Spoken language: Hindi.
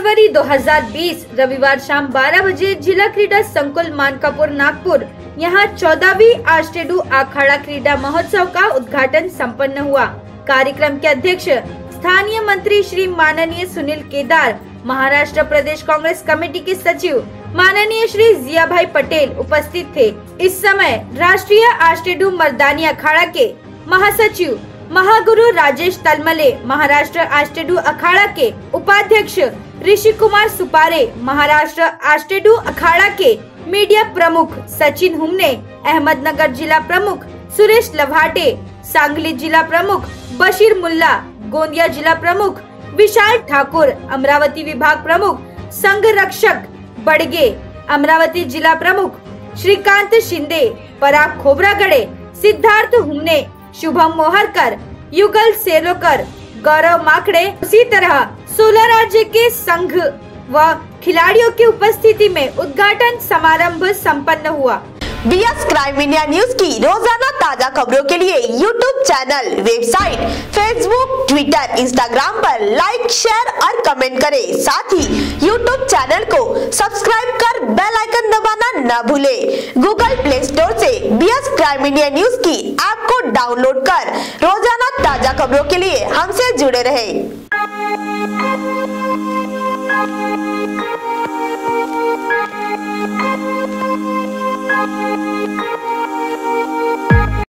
फरवरी 2020 रविवार शाम 12 बजे जिला क्रीडा संकुल मानकापुर नागपुर यहाँ 14वीं आषटेडू अखाड़ा क्रीडा महोत्सव का उद्घाटन संपन्न हुआ। कार्यक्रम के अध्यक्ष स्थानीय मंत्री श्री माननीय सुनील केदार, महाराष्ट्र प्रदेश कांग्रेस कमेटी के सचिव माननीय श्री जिया भाई पटेल उपस्थित थे। इस समय राष्ट्रीय आषटेडू मर्दानी अखाड़ा के महासचिव महागुरु राजेश तलमले, महाराष्ट्र आषटेडू अखाड़ा के उपाध्यक्ष ऋषि कुमार सुपारे, महाराष्ट्र आषटेडू अखाड़ा के मीडिया प्रमुख सचिन हुमने, अहमदनगर जिला प्रमुख सुरेश लभाटे, सांगली जिला प्रमुख बशीर मुल्ला, गोंदिया जिला प्रमुख विशाल ठाकुर, अमरावती विभाग प्रमुख संघ रक्षक बड़गे, अमरावती जिला प्रमुख श्रीकांत शिंदे, पराग खोबरा, सिद्धार्थ हुमने, शुभम मोहरकर, युगल सेलो कर, गौरव माखड़े, उसी तरह 16 राज्य के संघ व खिलाड़ियों की उपस्थिति में उद्घाटन समारंभ संपन्न हुआ। बीएस क्राइम इंडिया न्यूज की रोजाना ताजा खबरों के लिए YouTube channel, website, Facebook, Twitter, Instagram पर लाइक, शेयर और कमेंट करें। साथ ही यूट्यूब चैनल को सब्सक्राइब कर बेल आइकन दबाना न भूले। गूगल प्ले स्टोर से बीएस क्राइम इंडिया न्यूज की ऐप को डाउनलोड कर रोजाना ताजा खबरों के लिए हमसे जुड़े रहे।